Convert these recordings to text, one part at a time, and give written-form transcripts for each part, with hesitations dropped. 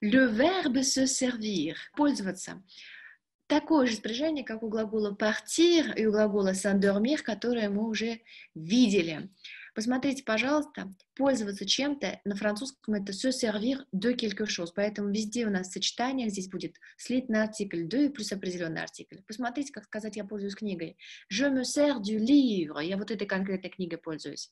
Le verbe se servir, пользоваться. Такое же спряжение, как у глагола «partir» и у глагола «s'endormir», которое мы уже видели. Посмотрите, пожалуйста, пользоваться чем-то, на французском это «se servir de quelque chose». Поэтому везде у нас в сочетаниях здесь будет слитный артикль «de» плюс определенный артикль. Посмотрите, как сказать «я пользуюсь книгой». «Je me sers du livre». Я вот этой конкретной книгой пользуюсь.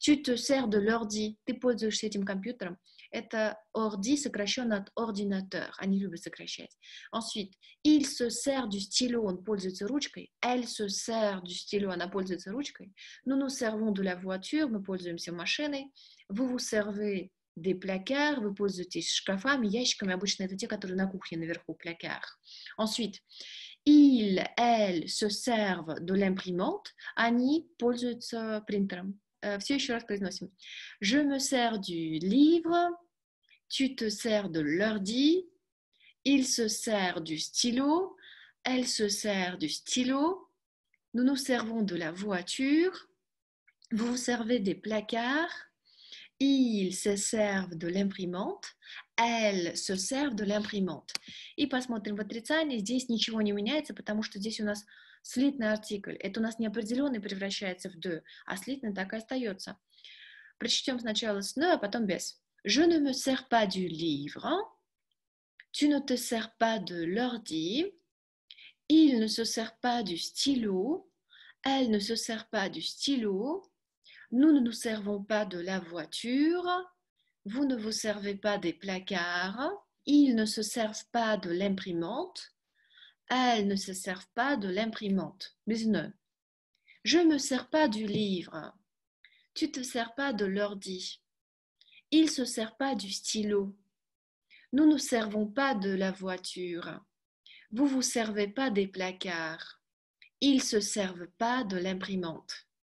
«Tu te sers de l'ordi». Ты пользуешься этим компьютером. Это «ordi» сокращенно от «ordinateur». Они любят сокращать. Ensuite, «il se sert du stylo». Он пользуется ручкой. «Elle se sert du stylo». Она пользуется ручкой. «Nous nous servons de la voiture». Мы пользуемся машиной. «Vous vous servez des placards». Вы пользуетесь шкафами, ящиками. Обычно это те, которые на кухне наверху, плакар. Ensuite, «ils, elles se servent de l'imprimante». Они пользуются принтером. Все еще раз произносим. Je me sers du livre, tu te sers de l'ordi, il se sert du stylo, elle se sert du stylo, nous nous servons de la voiture, vous vous servez des placards, ils se servent de l'imprimante, elles se servent de l'imprimante. И посмотрим в отрицании. Здесь ничего не меняется, потому что здесь у нас слитный артикль. Это у нас неопределенный превращается в «de», а слитный так и остается. Прочтем сначала с «ne», а потом без. Je ne me sers pas du livre. Tu ne te sers pas de l'ordi. Il ne se sert pas du stylo. Elle ne se sert pas du stylo. Nous ne nous servons pas de la voiture. Vous ne vous servez pas des placards. Ils ne se servent pas de l'imprimante. Elles ne se servent pas de l'imprimante. Business. Je ne me sers pas du livre. Tu ne te sers pas de l'ordi. Ils ne se servent pas du stylo. Nous ne nous servons pas de la voiture. Vous ne vous servez pas des placards. Ils ne se servent pas de l'imprimante.